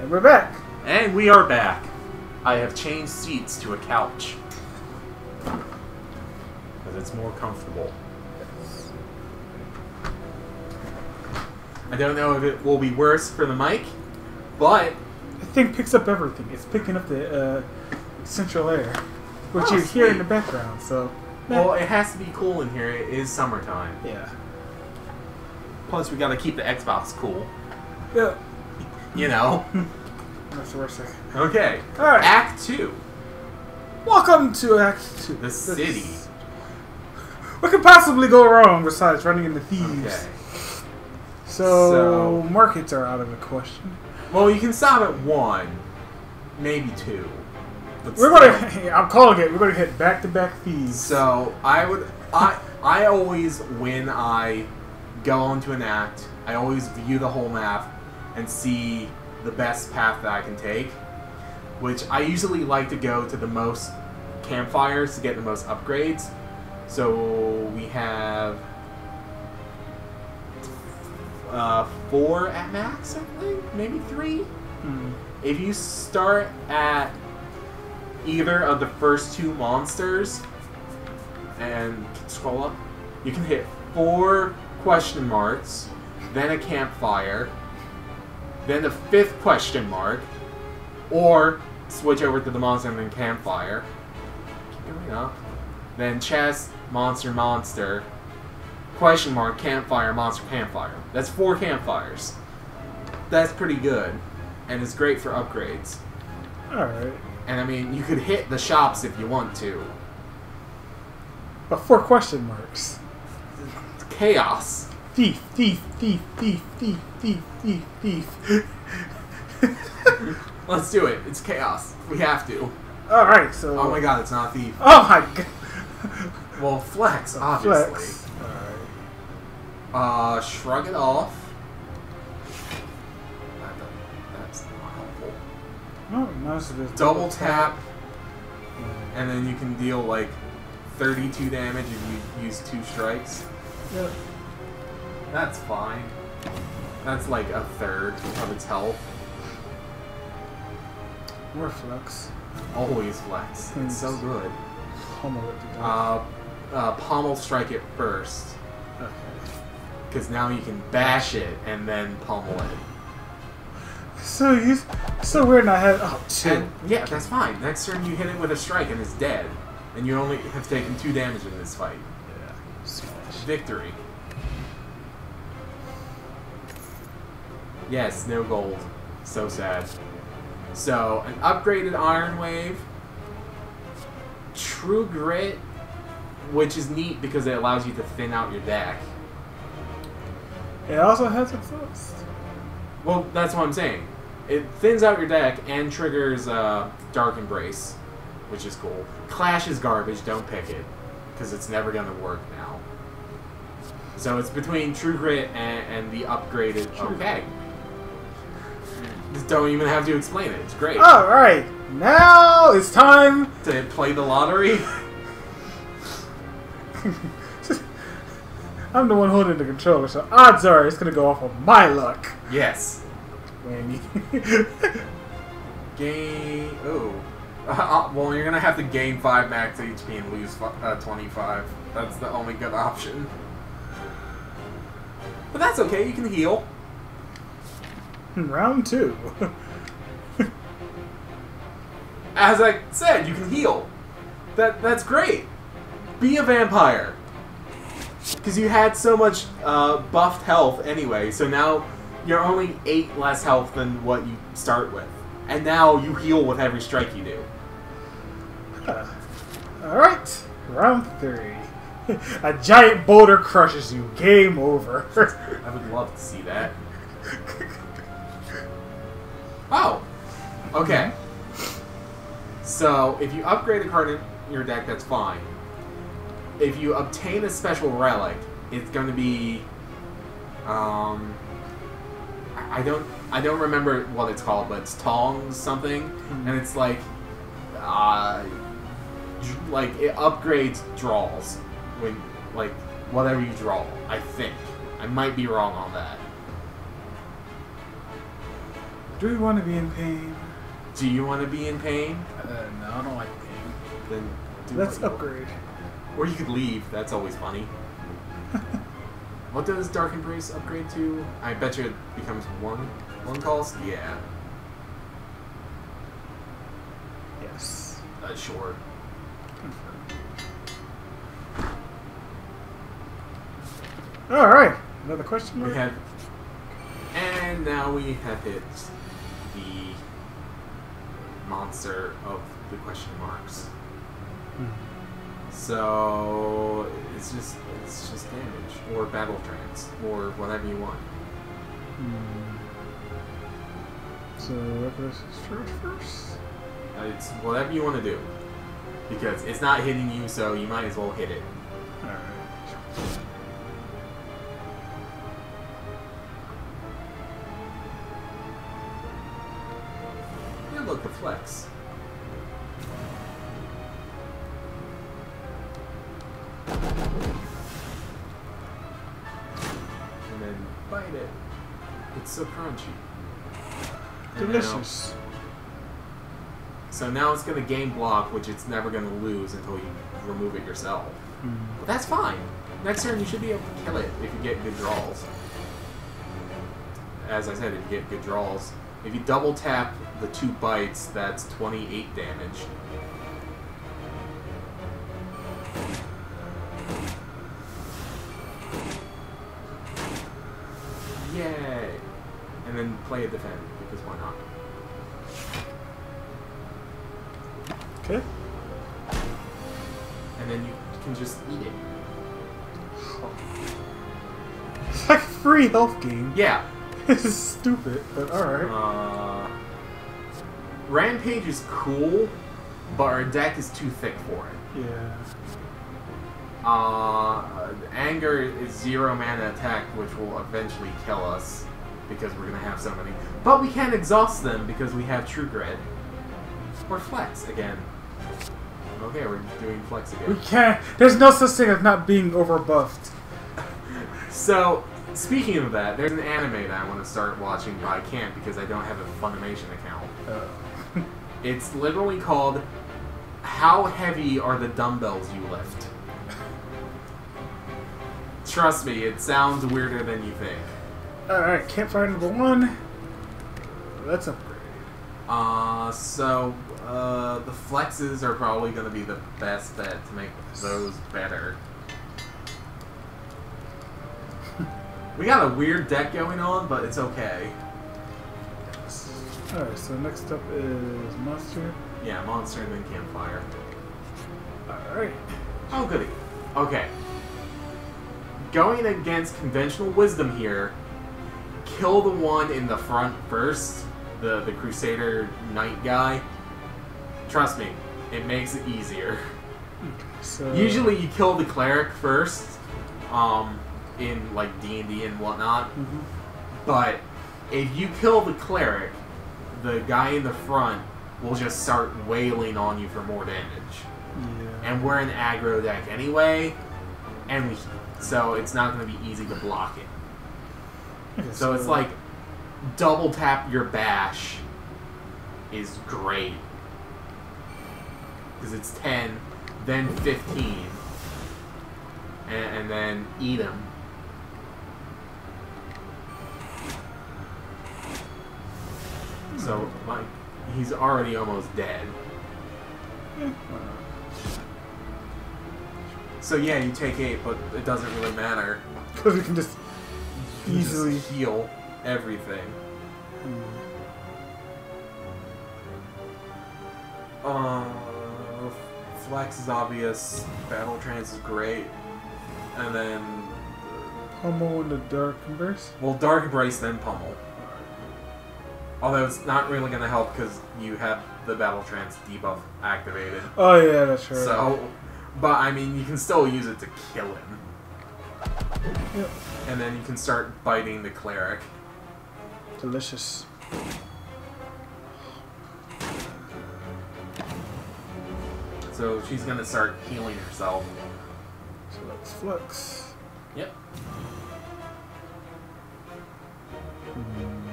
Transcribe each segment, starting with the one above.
And we're back. And we are back. I have changed seats to a couch. Because it's more comfortable. Yes. I don't know if it will be worse for the mic, but... The thing picks up everything. It's picking up the central air, which you hear in the background, so... Well, it has to be cool in here. It is summertime. Yeah. Plus, we gotta keep the Xbox cool. Yeah. You know. That's the worst thing. Okay. All right. Act 2. Welcome to Act 2. The city. What could possibly go wrong besides running into thieves? Okay. So markets are out of the question. Well, you can stop at 1, maybe 2. I'm calling it. We're gonna hit back-to-back thieves. So I always, when I go onto an act, I always view the whole map and see the best path that I can take. Which I usually like to go to the most campfires to get the most upgrades. So we have 4 at max, I think, maybe 3. If you start at either of the first 2 monsters and scroll up, you can hit 4 question marks, then a campfire, then the 5th question mark, or switch over to the monster and then campfire. Keep going up. Then chest, monster, monster, question mark, campfire, monster, campfire. That's 4 campfires. That's pretty good, and it's great for upgrades. Alright. And I mean, you could hit the shops if you want to. But 4 question marks. Chaos. Thief, thief, thief, thief, thief, thief, thief, thief. Let's do it. It's chaos. We have to. Alright, so... Oh my god, it's not thief. Oh my god. Well, flex, obviously. Flex. Alright. Shrug it off. That's not helpful. No, most of it is double tap. And then you can deal, like, 32 damage if you use 2 strikes. Yep. That's fine. That's like a 1/3 of its health. More flex. Always flex. It's so good. Pommel it to death. Pommel strike it first. Okay. Because now you can bash it and then pommel it. So weird not having... Oh, 2. Yeah, that's fine. Next turn you hit it with a strike and it's dead. And you only have taken 2 damage in this fight. Yeah. Victory. Yes, no gold. So sad. So, an upgraded Iron Wave. True Grit, which is neat because it allows you to thin out your deck. It also has exhaust. Well, that's what I'm saying. It thins out your deck and triggers Dark Embrace, which is cool. Clash is garbage, don't pick it, because it's never going to work now. So it's between True Grit and the upgraded... Okay. Just don't even have to explain it. It's great. All right. Now it's time to play the lottery. I'm the one holding the controller, so odds are it's going to go off of my luck. Yes. Game... Oh. Well, you're going to have to gain 5 max HP and lose 25. That's the only good option. But that's okay. You can heal. Round 2. As I said, you can heal. That's great. Be a vampire. Because you had so much buffed health anyway, so now you're only 8 less health than what you start with. And now you heal with every strike you do. Alright. Round 3. A giant boulder crushes you. Game over. I would love to see that. Oh! Okay. So, if you upgrade a card in your deck, that's fine. If you obtain a special relic, it's going to be... I don't remember what it's called, but it's Tongs something. And it's like... it upgrades draws. When, like, whatever you draw, I think. I might be wrong on that. Do we want to be in pain? Do you want to be in pain? No, I don't like pain. Then let's upgrade. Or you could leave. That's always funny. What does Dark Embrace upgrade to? I bet you it becomes one cost. Yeah. Yes. Sure. Confirmed. All right. Another question. We have, and now we have hit the monster of the question marks. So it's just damage or battle trance or whatever you want. So first, it's whatever you want to do because it's not hitting you, so you might as well hit it. All right. Good look, the flex. And then bite it. It's so crunchy. Delicious. So now it's going to game block, which it's never going to lose until you remove it yourself. But that's fine. Next turn you should be able to kill it if you get good draws. As I said, if you get good draws. If you double tap the 2 bites, that's 28 damage. Yay! And then play a defend, because why not? Okay. And then you can just eat it. It's like a free health game. Yeah. This is stupid, but alright. Rampage is cool, but our deck is too thick for it. Yeah. Anger is 0 mana attack, which will eventually kill us because we're gonna have so many. But we can't exhaust them because we have True Grid. Or Flex again. Okay, we're doing Flex again. We can't. There's no such thing as not being overbuffed. So, speaking of that, there's an anime that I want to start watching, but I can't because I don't have a Funimation account. Oh. It's literally called How Heavy Are the Dumbbells You Lift? Trust me, it sounds weirder than you think. Alright, campfire number 1. Let's upgrade. The flexes are probably going to be the best bet to make those better. We got a weird deck going on, but it's okay. Alright, so next up is Monster. Yeah, Monster and then Campfire. Alright. Oh, goody. Okay. Going against conventional wisdom here, kill the one in the front first, the Crusader Knight guy. Trust me, it makes it easier. So... usually you kill the Cleric first, in like D&D and whatnot, but if you kill the Cleric, the guy in the front will just start wailing on you for more damage. Yeah. And we're an aggro deck anyway, and so it's not going to be easy to block it. Okay, so it's like double tap your bash is great because it's 10, then 15, and then eat them. So, like, he's already almost dead. So yeah, you take 8, but it doesn't really matter. Because we can just easily heal everything. Flex is obvious. Battle Trance is great. And then... Pummel into Dark Embrace? Well, Dark Embrace, then Pummel. Although it's not really going to help because you have the Battle Trance debuff activated. Oh yeah, that's right. So, but I mean, you can still use it to kill him. Yep. And then you can start biting the Cleric. Delicious. So she's going to start healing herself. So that's Flux. Yep.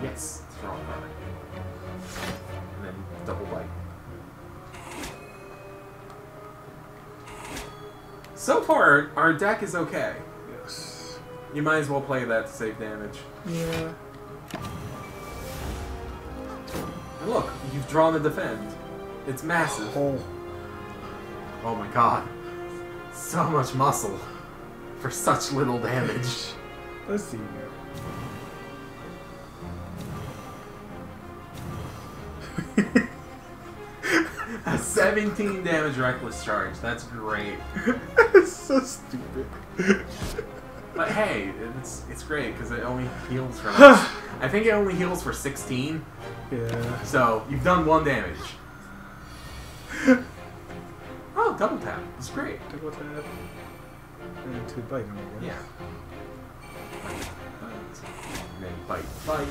Yes. Wrong. So far, our deck is okay. Yes. You might as well play that to save damage. Yeah. And look, you've drawn a defend. It's massive. Oh. Oh my god. So much muscle for such little damage. Let's see here. A 17 damage reckless charge. That's great. It's so stupid. But hey, it's great because it only heals for. I think it only heals for 16. Yeah. So you've done 1 damage. Oh, double tap. It's great. Double tap. And 2 bite. Yeah. And then bite.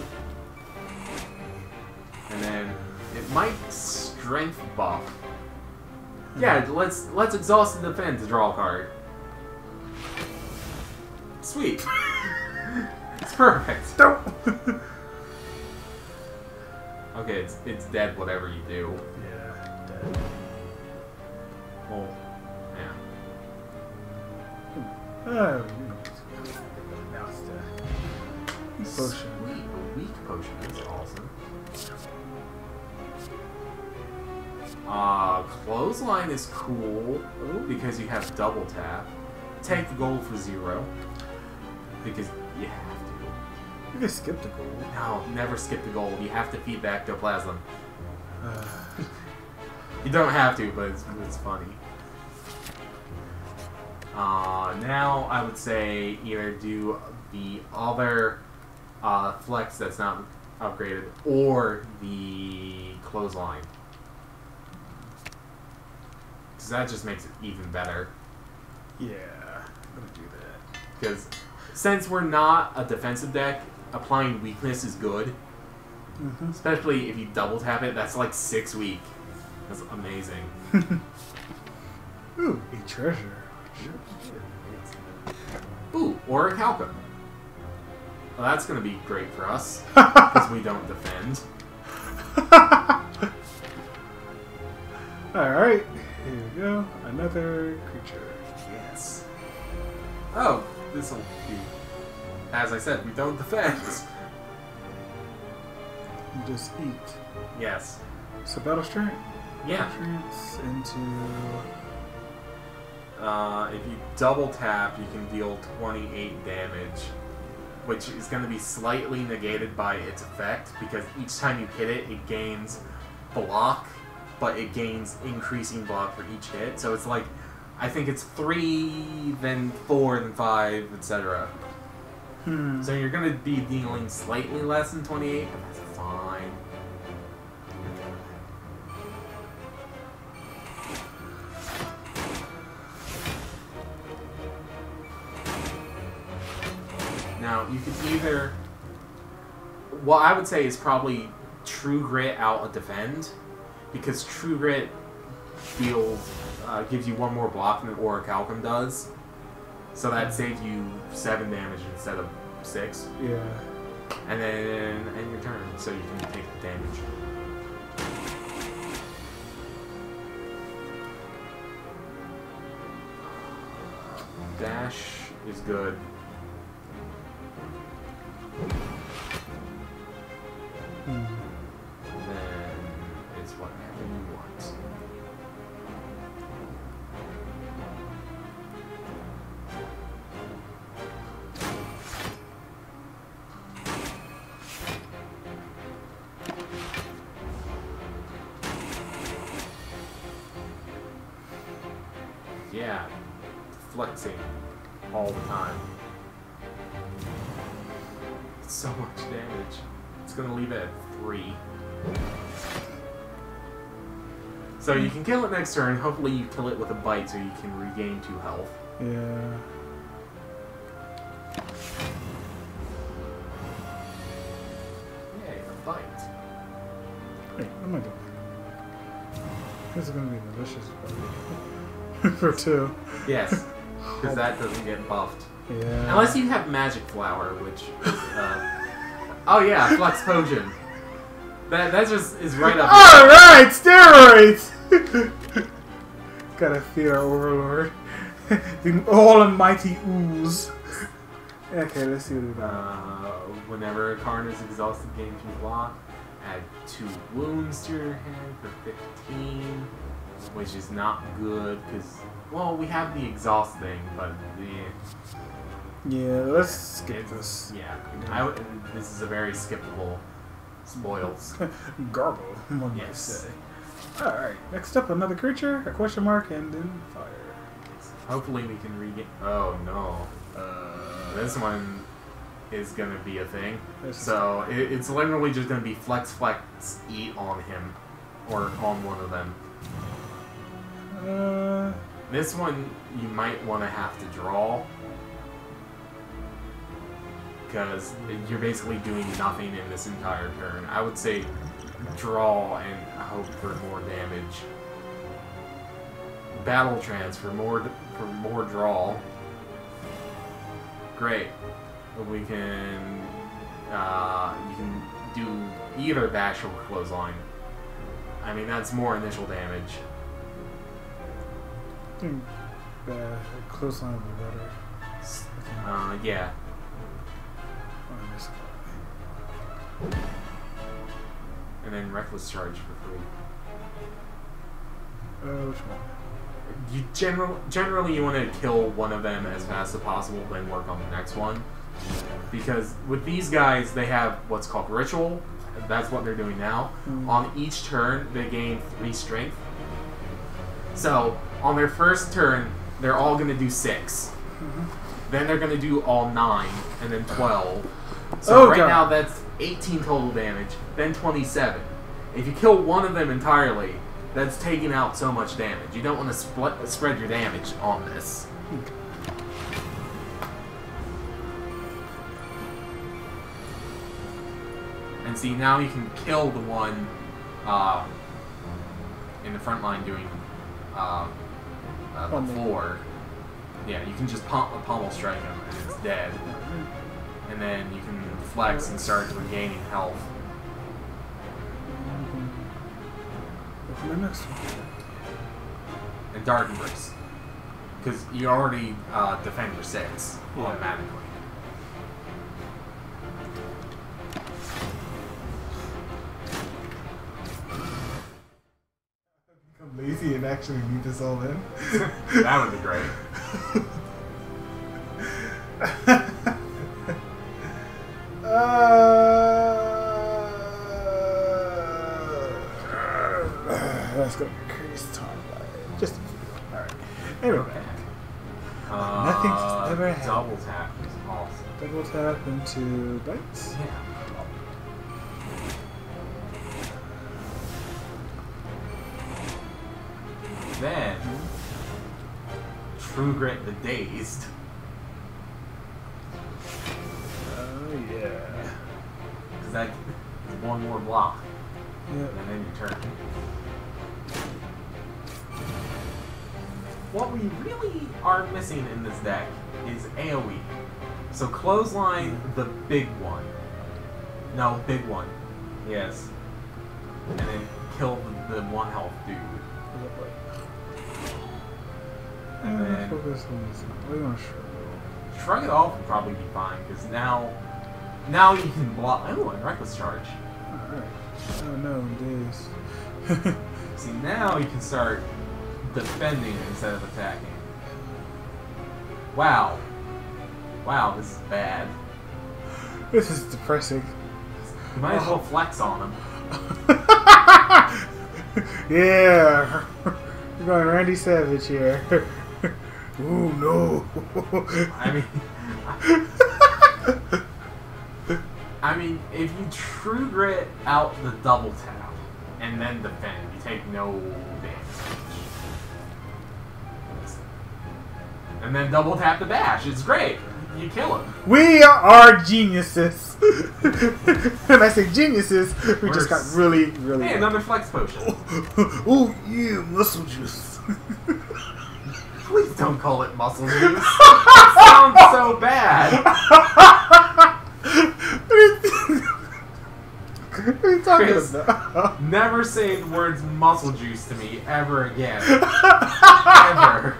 And then it might strength buff. Yeah, let's exhaust and defend to draw a card. Sweet. It's perfect. Don't. Okay, it's dead. Whatever you do. Yeah, dead. Oh, yeah. Oh. Now it's dead. Potion. Sweet. A weak potion is awesome. Clothesline is cool because you have double tap. Take the gold for 0 because you have to. You can skip the gold. No, never skip the gold. You have to feed the ectoplasm. You don't have to, but it's funny. Now I would say either do the other flex that's not upgraded or the clothesline. That just makes it even better. Yeah, I'm gonna do that. Because since we're not a defensive deck, applying weakness is good. Mm-hmm. Especially if you double tap it, that's like 6 weak. That's amazing. Ooh, a treasure. Ooh, or a Calcum. Well, that's gonna be great for us because we don't defend. All right. Here we go, another creature. Yes. Oh, this'll be. As I said, we don't defend. You just eat. Yes. So Battle Strike? Yeah. Retreats into. If you double tap, you can deal 28 damage, which is going to be slightly negated by its effect because each time you hit it, it gains block. But it gains increasing block for each hit, so it's like, I think it's 3, then 4, then 5, etc. Hmm. So you're gonna be dealing slightly less than 28, but that's fine. Now you could either, what I would say is probably True Grit out a defend. Because True Grit deals, gives you 1 more block than Aura Calcum does. So that saves you 7 damage instead of 6. Yeah. And then end your turn, so you can take the damage. Dash is good. Yeah, flexing all the time. It's so much damage. It's gonna leave it at 3. So you can kill it next turn. Hopefully you kill it with a bite so you can regain 2 health. Yeah. Yay, a bite. Wait, what am I doing? This is gonna be malicious bite. For 2. Yes, because that doesn't get buffed. Yeah. Unless you have Magic Flower, which is, oh yeah, Flux Potion. That just is right up there. Alright, steroids! Gotta feed our overlord. The almighty ooze. Okay, let's see what we got. Whenever a card is exhausted, gains from block, add 2 wounds to your hand for 15, which is not good because, well, we have the exhaust thing, but the... Yeah, let's skip this. Yeah, this is a very skippable spoils. Garble, one might say. Alright, next up, another creature, a question mark, and then fire. Hopefully we can regain... Oh, no. This one is going to be a thing. So it's literally just going to be flex, E on him. Or on one of them. This one you might want to have to draw. Because you're basically doing nothing in this entire turn. I would say draw and hope for more damage. Battle transfer, for more draw. Great. We can... you can do either bash or clothesline. I mean, that's more initial damage. I think clothesline would be better. Yeah. And then reckless charge for free. Which one? You generally you want to kill one of them as fast as possible, then work on the next one. Because with these guys, they have what's called ritual. That's what they're doing now. Mm. On each turn, they gain 3 strength. So on their first turn, they're all going to do 6. Mm-hmm. Then they're going to do all 9, and then 12. So now that's 18 total damage, then 27. If you kill one of them entirely, that's taking out so much damage. You don't want to spread your damage on this. And see, now you can kill the one in the front line doing the floor. Yeah, you can just pummel strike him and it's dead. And then you can flex and start regaining health. And Dark Embrace. Because you already defend your 6 automatically. I'm lazy and actually need this all in. That would be great. That's going to increase time by just alright. Anyway, nothing's ever happened. Double tap is awesome. Double tap into bites? Yeah. Then, True Grit the Dazed. Oh, yeah. Because that is one more block. Yep. And then you turn. What we really are missing in this deck is AoE. So clothesline the big one. No, big one. Yes. And then kill the one health dude. And then shrug it off would probably be fine because now you can block. Oh, and reckless charge. All right. Oh no, I'm dazed. See, now you can start defending instead of attacking. Wow. Wow, this is bad. This is depressing. You might as well flex on him. Yeah. We're going Randy Savage here. Ooh, no. I mean, if you True Grit out the double tap and then defend, you take no damage. And then double tap the bash. It's great. You kill him. We are geniuses. When I say geniuses, we just got really, really... Hey, another flex potion. Oh, yeah, muscle juice. Please don't call it muscle juice. It sounds so bad. What are you talking about? Never say the words muscle juice to me ever again. Ever.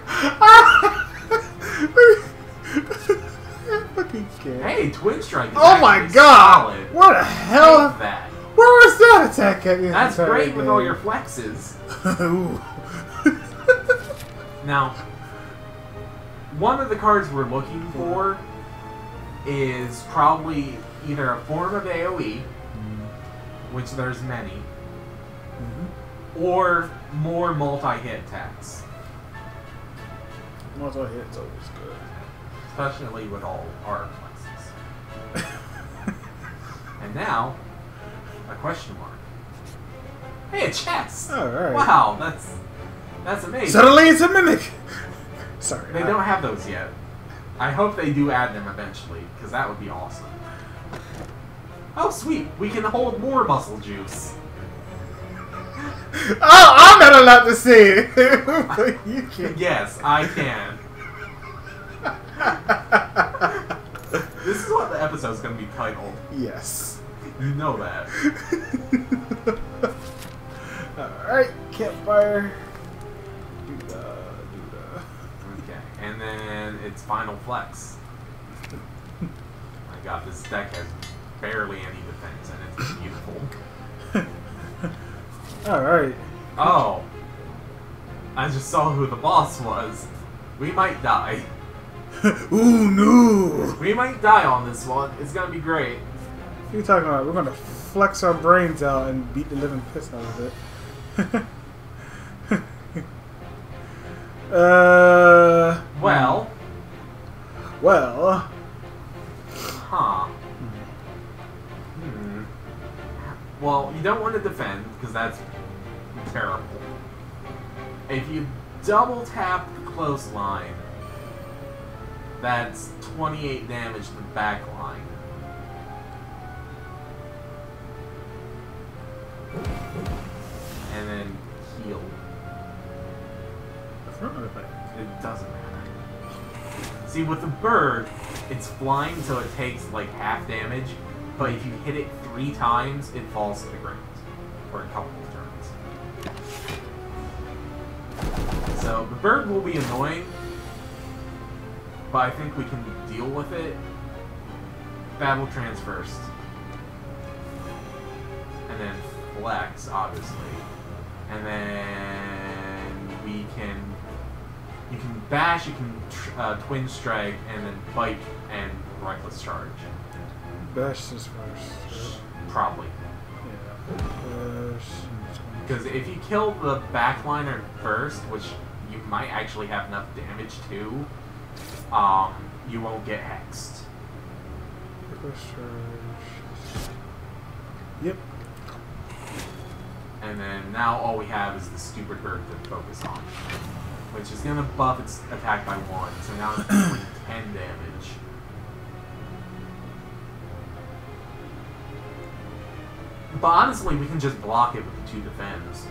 Fucking scared. Hey, Twin Strike. Oh my god! Solid. What the hell? That. Where was that attack at? That's great with all your flexes. Now, one of the cards we're looking for is probably either a form of AoE, which there's many, or more multi-hit attacks. Multi-hit's always good. Especially with all our classes. And now, a question mark. Hey, a chest! Alright. Wow, that's amazing. Suddenly it's a mimic! Sorry. They don't have those yet. I hope they do add them eventually, because that would be awesome. Oh, sweet! We can hold more muscle juice! Oh, I'm not allowed to see it! You can. Yes, I can. This is what the episode's gonna be titled. Yes. You know that. Alright, campfire. Do the. Okay, and then it's final flex. My god, this deck has barely any defense and it's beautiful. Alright. Oh. I just saw who the boss was. We might die. Ooh, no! We might die on this one. It's gonna be great. What are you talking about? We're gonna flex our brains out and beat the living piss out of it. Well. Well. Huh. Hmm. Well, you don't want to defend, because that's terrible. If you double tap the close line, that's 28 damage to the back line. And then heal. That's not really bad. It doesn't matter. See, with the bird, it's flying so it takes like half damage, but if you hit it 3 times, it falls to the ground for a couple of turns. So the bird will be annoying, but I think we can deal with it. Battle transfers. And then flex, obviously. And then we can... You can bash, you can twin strike, and then bite and reckless charge. Bash is first. Probably. Yeah. Bash. Because if you kill the backliner first, which you might actually have enough damage to, you won't get hexed. Yep. And then now all we have is the stupid bird to focus on, which is gonna buff its attack by 1, so now it's doing 10 damage. But honestly, we can just block it with the 2 defends.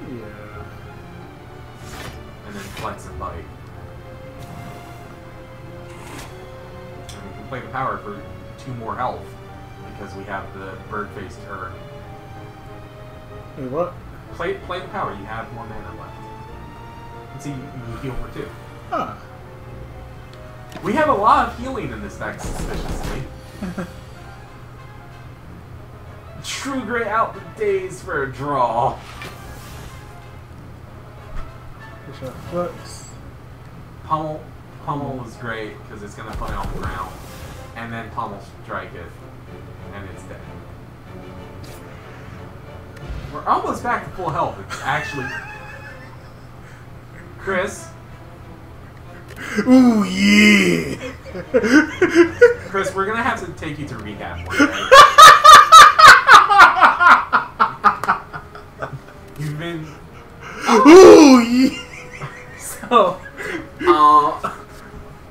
Yeah. And then flex and bite. Play the power for 2 more health because we have the bird faced turn. Wait, what? Play the power. You have 1 mana left. And see, you heal for 2. Huh. We have a lot of healing in this deck, suspiciously. True Grit out the days for a draw. Pummel is great because it's gonna put it on the ground. And then Pummel strike it, and it's dead. We're almost back to full health. It's actually... Chris? Ooh, yeah! Chris, we're gonna have to take you to rehab one day. You've been... Oh. Ooh, yeah! So...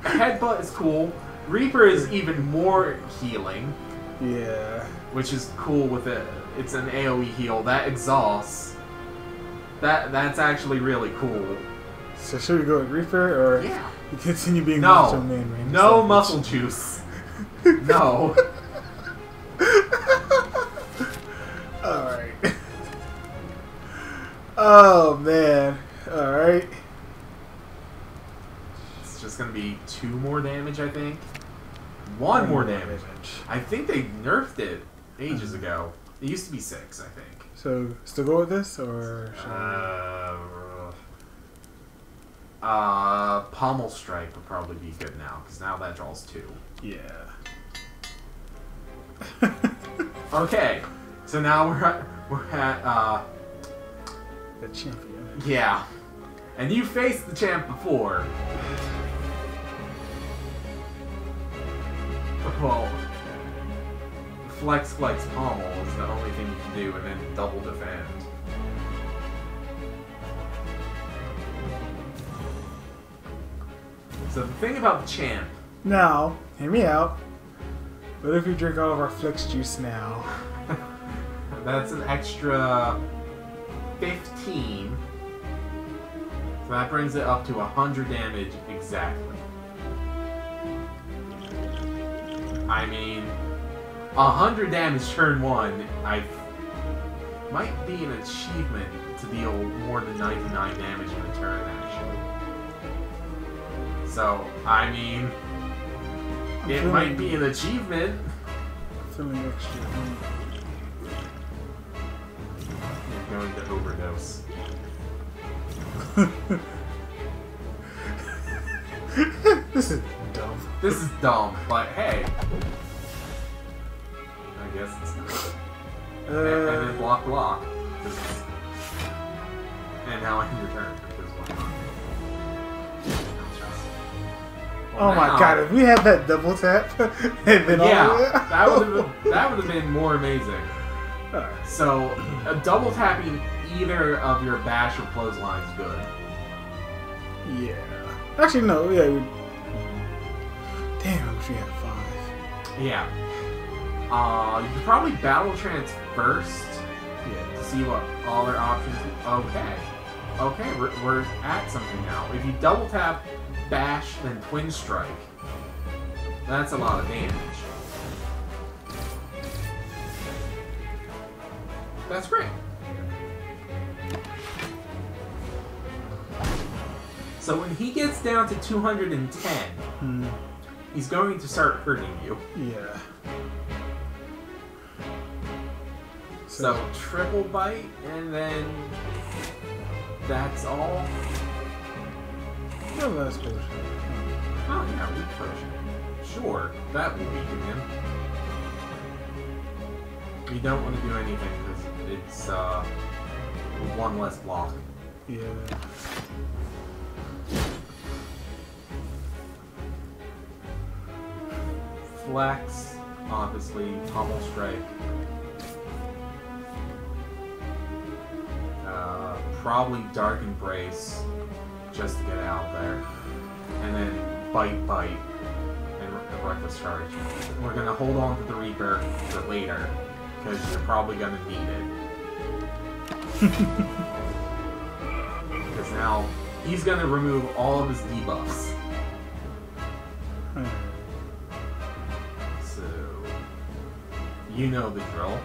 Headbutt is cool. Reaper is even more healing. Yeah. Which is cool with it. It's an AoE heal. That exhausts. That's actually really cool. So should we go with Reaper or yeah. You continue being muscle main range? No muscle juice. No. Alright. Oh man. Alright. It's just gonna be 2 more damage, I think. 1 more damage. I think they nerfed it ages ago. It used to be 6, I think. So, still go with this, or... Pommel Strike would probably be good now, because now that draws 2. Yeah. Okay, so now we're at the champion. Yeah. And you faced the champ before. Well, flex pommel is the only thing you can do, and then double defend. So the thing about the champ. Now, hear me out. What if we drink all of our flex juice now? That's an extra 15. So that brings it up to 100 damage exactly. I mean, 100 damage turn 1, might be an achievement to deal more than 99 damage in a turn, actually. So, I mean, it might be an achievement. You're going to overdose. This is dumb. This is dumb, but hey. I guess it's not. And then block. And now I can return. Because why not? Well, oh my god, if we had that double tap, that would have been more amazing. So, a double tapping either of your bash or clothesline is good. Yeah. Actually, no. Yeah. Damn, I wish we had 5. Yeah. You could probably battle trance first. Yeah. To see what all their options. Okay. Okay, we're at something now. If you double tap, bash, then twin strike, that's a lot of damage. That's great. So when he gets down to 210, he's going to start hurting you. Yeah. So triple bite, and then that's all. No last potion. Oh yeah, weak potion. Sure, that will weaken him. You don't want to do anything because it's one less block. Yeah. Flex, obviously, pommel strike. Probably dark embrace just to get out there, and then bite, and the reckless charge. We're gonna hold on to the Reaper for later. Because you're probably going to need it. Because now he's going to remove all of his debuffs. So, you know the drill.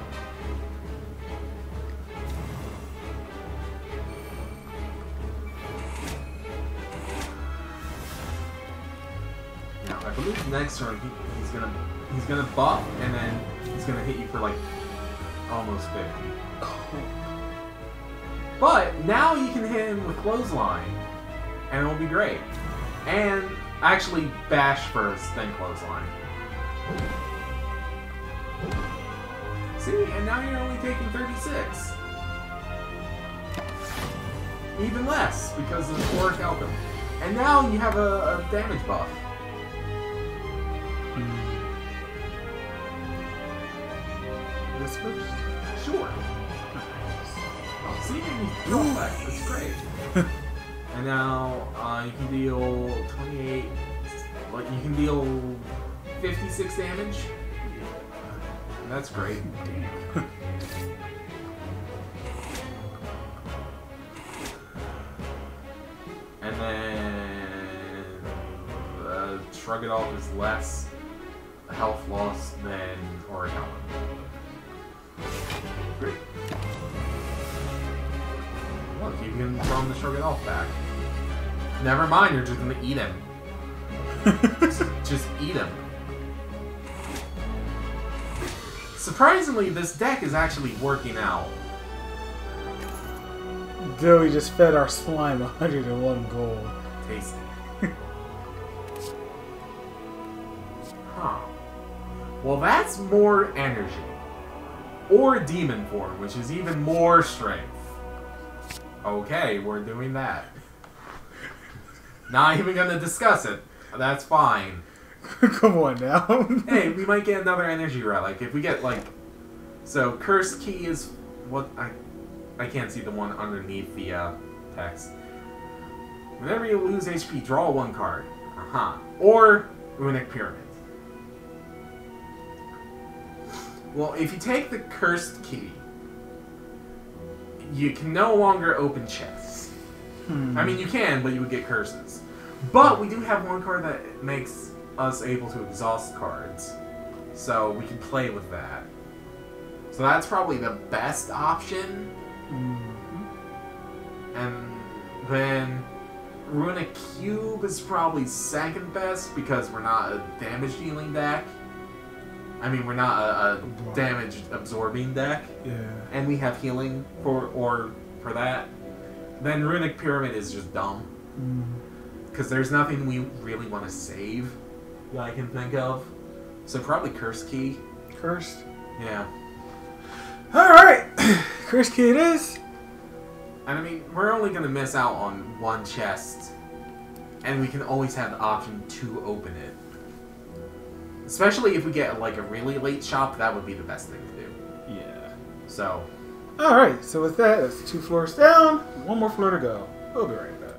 Now, I believe next turn he's going to buff, and then he's going to hit you for like almost 50. But now you can hit him with clothesline, and it'll be great. And actually bash first, then clothesline. See, and now you're only taking 36. Even less, because of the Auric Album. And now you have a damage buff. First? Sure. Nice. See, that's great. And now you can deal 28. Like you can deal 56 damage. And that's great. Damn. And then shrug it off is less health loss than Origami. Great. Look, you can throw him the Shrug It Off back. Never mind, you're just gonna eat him. Just eat them. Surprisingly, this deck is actually working out. Dude, we just fed our slime 101 gold. Tasty. Huh. Well, that's more energy. Or demon form, which is even more strength. Okay, we're doing that. Not even gonna discuss it. That's fine. Come on now. Hey, we might get another energy relic if we get like. So cursed key is what I can't see the one underneath the text. Whenever you lose HP, draw one card. Or Runic Pyramid. Well, if you take the cursed key, you can no longer open chests. I mean, you can, but you would get curses. But we do have one card that makes us able to exhaust cards. So we can play with that. So that's probably the best option. And then Runic Cube is probably second best because we're not a damage dealing deck. I mean, we're not a damage absorbing deck. Yeah. And we have healing for that. Then Runic Pyramid is just dumb. Because there's nothing we really want to save that I can think of. So probably Cursed Key. Cursed? Yeah. Alright! Cursed Key it is! And I mean, we're only going to miss out on one chest. And we can always have the option to open it. Especially if we get like a really late shop, that would be the best thing to do. Yeah. So... Alright, so with that, that's 2 floors down, 1 more floor to go. We'll be right back.